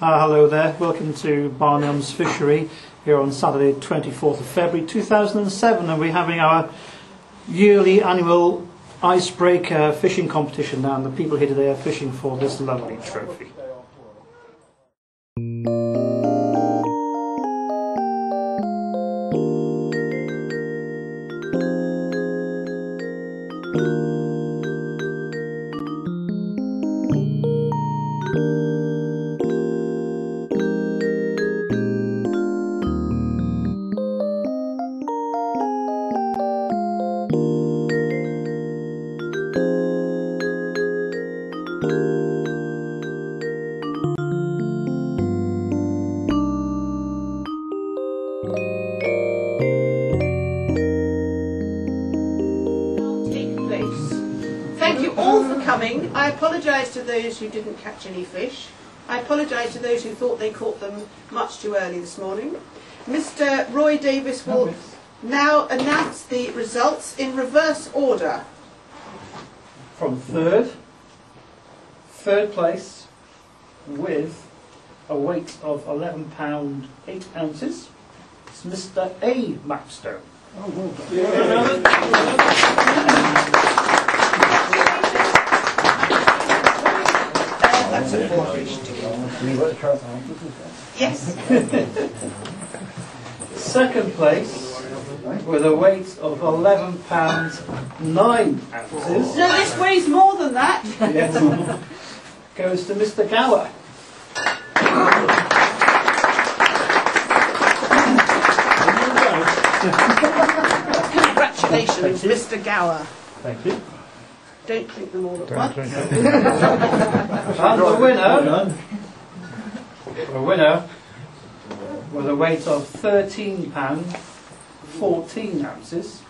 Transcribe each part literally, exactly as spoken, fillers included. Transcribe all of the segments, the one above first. Uh, hello there, welcome to Barn Elms Fishery here on Saturday twenty-fourth of February two thousand seven, and we're having our yearly annual icebreaker fishing competition now, and the people here today are fishing for this lovely trophy. Coming. I apologise to those who didn't catch any fish. I apologise to those who thought they caught them much too early this morning. Mister Roy Davies will now announce the results in reverse order. From third, third place with a weight of eleven pounds eight ounces, it's Mister A. Mapstone. Oh, well done. Yeah. That's a four fish to Yes. Second place with a weight of eleven pounds nine ounces. No, this weighs more than that. Yes. Goes to Mister Gower. Congratulations, Mister Gower. Thank you. Don't drink them all at once. And the winner, the winner, with a weight of thirteen pounds fourteen ounces,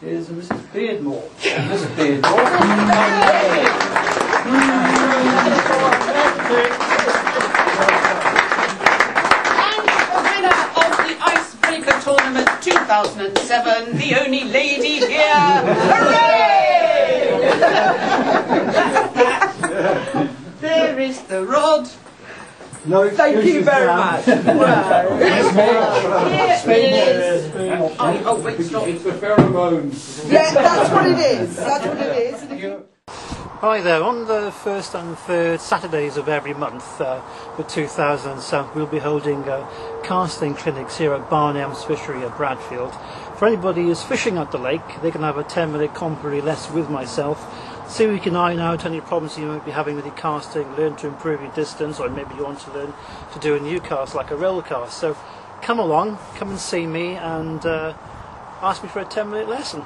is Missus Beardmore. Missus Beardmore. And the winner of the Icebreaker Tournament two thousand seven, the only lady here. Hooray! There is the rod. No, thank you very much. Wow. Here is. Oh, oh wait, stop. It's the pheromones. Yeah, that's what it is. That's what it is. Hi there. On the first and third Saturdays of every month uh, for two thousand seven, we'll be holding uh, casting clinics here at Barn Elms Fishery at Bradfield. For anybody who's fishing at the lake, they can have a ten minute complimentary lesson with myself, see if we can iron out any problems you might be having with your casting, learn to improve your distance, or maybe you want to learn to do a new cast like a roll cast. So come along, come and see me and uh, ask me for a ten minute lesson.